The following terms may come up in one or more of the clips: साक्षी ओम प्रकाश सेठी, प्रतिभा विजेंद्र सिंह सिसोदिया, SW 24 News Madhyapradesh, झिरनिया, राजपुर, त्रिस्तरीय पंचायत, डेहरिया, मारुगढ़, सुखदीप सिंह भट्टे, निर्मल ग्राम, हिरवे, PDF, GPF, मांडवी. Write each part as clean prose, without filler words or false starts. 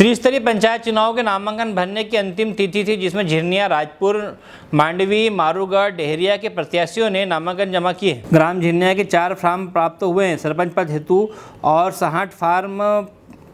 त्रिस्तरीय पंचायत चुनाव के नामांकन भरने की अंतिम तिथि थी, जिसमें झिरनिया, राजपुर, मांडवी, मारुगढ़, डेहरिया के प्रत्याशियों ने नामांकन जमा किए। ग्राम झिरनिया के 4 फार्म प्राप्त हुए हैं। सरपंच पद हेतु और 68 फार्म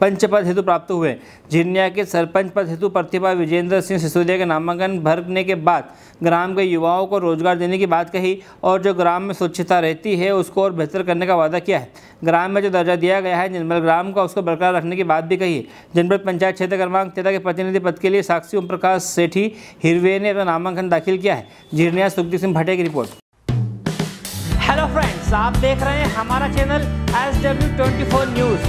पंच पद हेतु प्राप्त हुए। झिरनिया के सरपंच पद हेतु प्रतिभा विजेंद्र सिंह सिसोदिया के नामांकन भरने के बाद ग्राम के युवाओं को रोजगार देने की बात कही और जो ग्राम में स्वच्छता रहती है उसको और बेहतर करने का वादा किया है। ग्राम में जो दर्जा दिया गया है निर्मल ग्राम का, उसको बरकरार रखने की बात भी कही है। जनपद पंचायत क्षेत्र क्रमांक 13 के प्रतिनिधि पद के लिए साक्षी ओम प्रकाश सेठी, हिरवे ने अपना नामांकन दाखिल किया है। झिरनिया सुखदीप सिंह भट्टे की रिपोर्ट। हेलो फ्रेंड्स, आप देख रहे हैं हमारा चैनल SW24 न्यूज़।